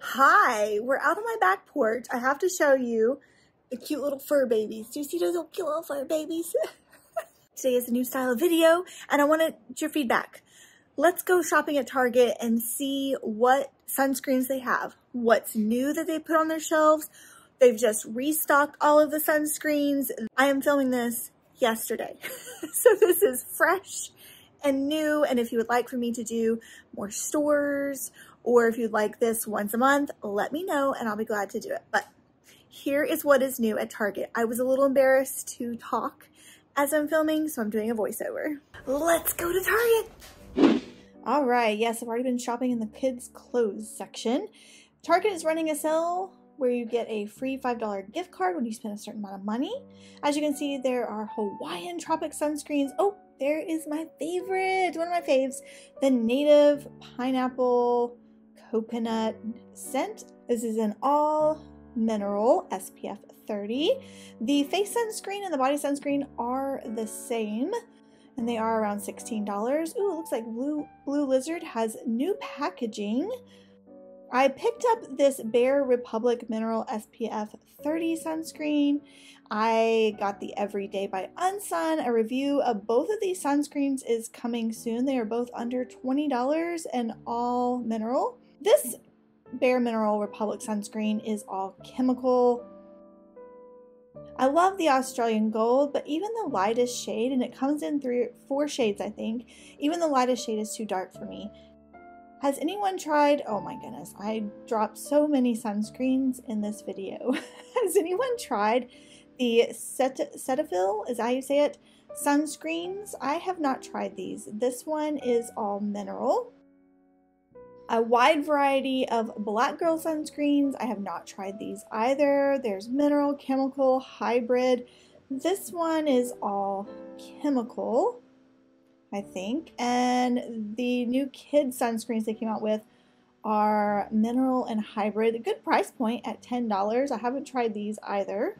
Hi, we're out on my back porch. I have to show you the cute little fur babies. Do you see those little cute little fur babies? Today is a new style of video and I wanted your feedback. Let's go shopping at Target and see what sunscreens they have, what's new that they put on their shelves. They've just restocked all of the sunscreens. I am filming this yesterday. So this is fresh and new, and if you would like for me to do more stores or if you'd like this once a month, let me know and I'll be glad to do it. But here is what is new at Target. I was a little embarrassed to talk as I'm filming, so I'm doing a voiceover. Let's go to Target. All right, yes, I've already been shopping in the kids' clothes section. Target is running a sale where you get a free $5 gift card when you spend a certain amount of money. As you can see, there are Hawaiian Tropic sunscreens. Oh, there is my favorite, one of my faves, the Native Pineapple Coconut Scent. This is an all mineral SPF 30. The face sunscreen and the body sunscreen are the same, and they are around $16. Ooh, it looks like Blue Lizard has new packaging. I picked up this Bare Republic Mineral SPF 30 sunscreen. I got the Everyday by Unsun. A review of both of these sunscreens is coming soon. They are both under $20 and all mineral. This Bare Mineral Republic sunscreen is all chemical. I love the Australian Gold, but even the lightest shade, and it comes in four shades I think, even the lightest shade is too dark for me. Has anyone tried, oh my goodness, I dropped so many sunscreens in this video. Has anyone tried the Cetaphil, is how you say it, sunscreens? I have not tried these. This one is all mineral. A wide variety of black girl sunscreens. I have not tried these either. There's mineral, chemical, hybrid. This one is all chemical, I think, and the new kids sunscreens they came out with are mineral and hybrid. A good price point at $10. I haven't tried these either.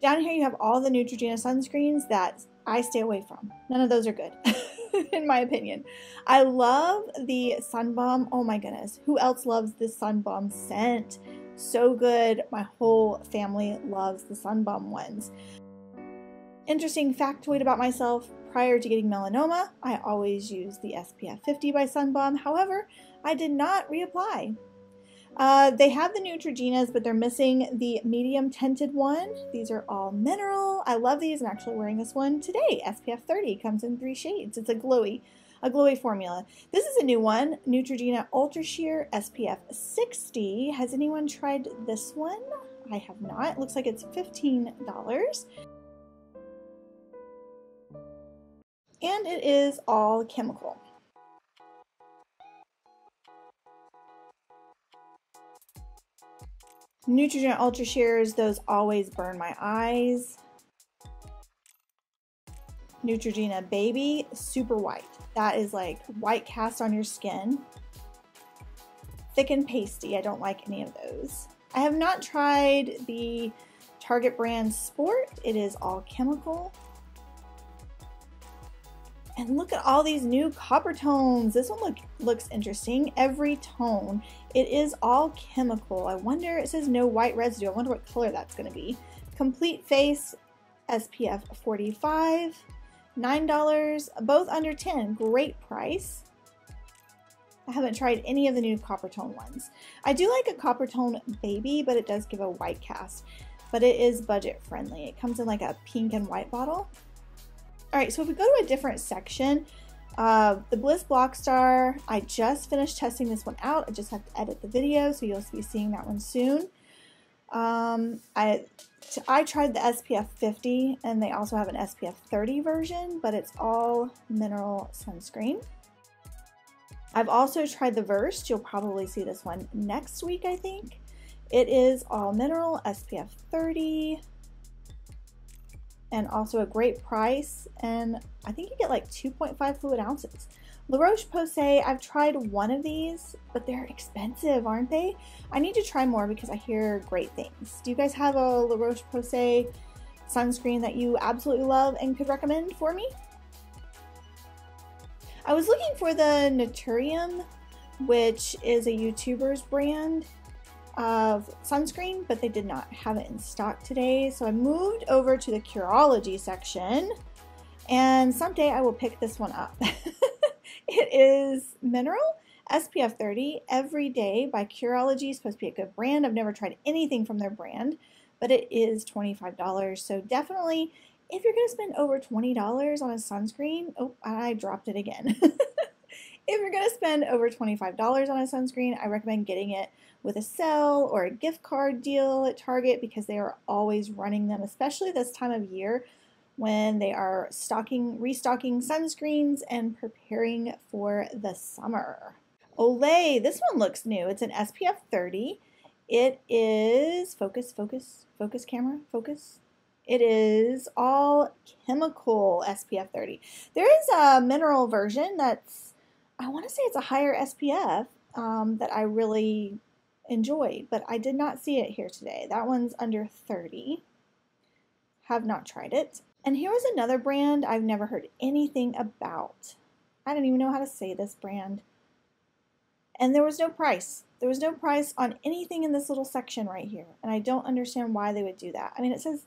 Down here you have all the Neutrogena sunscreens that I stay away from. None of those are good, in my opinion. I love the Sun Bum. Oh my goodness, who else loves this Sun Bum scent? So good. My whole family loves the Sun Bum ones. Interesting factoid about myself. Prior to getting melanoma, I always used the SPF 50 by Sun Bum. However, I did not reapply. They have the Neutrogenas, but they're missing the medium tinted one. These are all mineral. I love these. I'm actually wearing this one today. SPF 30 comes in three shades. It's a glowy formula. This is a new one, Neutrogena Ultra Sheer SPF 60. Has anyone tried this one? I have not. It looks like it's $15. And it is all chemical. Neutrogena Ultra Sheers, those always burn my eyes. Neutrogena Baby, super white. That is like white cast on your skin. Thick and pasty, I don't like any of those. I have not tried the Target brand Sport. It is all chemical. And look at all these new copper tones. This one looks interesting. Every tone. It is all chemical. I wonder, it says no white residue. I wonder what color that's going to be. Complete Face SPF 45. $9. Both under 10. Great price. I haven't tried any of the new copper tone ones. I do like a copper tone baby, but it does give a white cast. But it is budget friendly. It comes in like a pink and white bottle. All right, so if we go to a different section, the Bliss Blockstar, I just finished testing this one out. I just have to edit the video, so you'll be seeing that one soon. I tried the SPF 50, and they also have an SPF 30 version, but it's all mineral sunscreen. I've also tried the Verst. You'll probably see this one next week, I think. It is all mineral, SPF 30. And also a great price, and I think you get like 2.5 fluid ounces. La Roche Posay, I've tried one of these, but they're expensive, aren't they? I need to try more because I hear great things. Do you guys have a La Roche Posay sunscreen that you absolutely love and could recommend for me? I was looking for the Naturium which is a YouTuber's brand of sunscreen, but they did not have it in stock today. So I moved over to the Curology section, and someday I will pick this one up. It is Mineral SPF 30 Every Day by Curology. It's supposed to be a good brand. I've never tried anything from their brand, but it is $25. So definitely, if you're going to spend over $20 on a sunscreen, oh, I dropped it again. If you're going to spend over $25 on a sunscreen, I recommend getting it with a sale or a gift card deal at Target, because they are always running them, especially this time of year when they are restocking sunscreens and preparing for the summer. Olay, this one looks new. It's an SPF 30. It is, focus camera, focus. It is all chemical SPF 30. There is a mineral version that's, I want to say it's a higher SPF that I really enjoy, but I did not see it here today. That one's under 30. Have not tried it. And here is another brand I've never heard anything about. I don't even know how to say this brand. And there was no price. There was no price on anything in this little section right here. And I don't understand why they would do that. I mean, it says,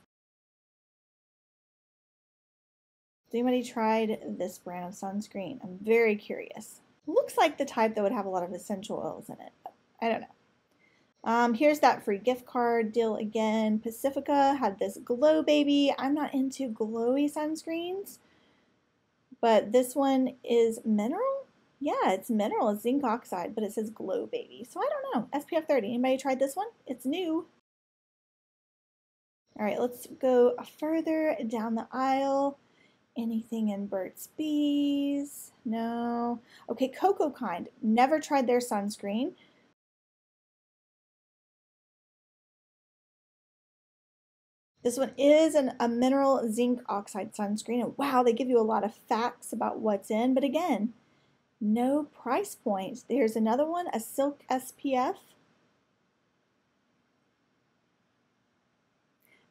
has anybody tried this brand of sunscreen? I'm very curious. Looks like the type that would have a lot of essential oils in it, but I don't know. Here's that free gift card deal again. Pacifica had this Glow Baby. I'm not into glowy sunscreens, but this one is mineral? Yeah, it's mineral. It's zinc oxide, but it says Glow Baby. So I don't know. SPF 30. Anybody tried this one? It's new. All right, let's go further down the aisle. Anything in Burt's Bees? No. Okay, CocoKind. Never tried their sunscreen. This one is a mineral zinc oxide sunscreen. And wow, they give you a lot of facts about what's in. But again, no price point. Here's another one, a silk SPF.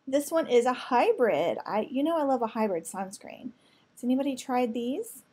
This one is a hybrid. I love a hybrid sunscreen. Has anybody tried these?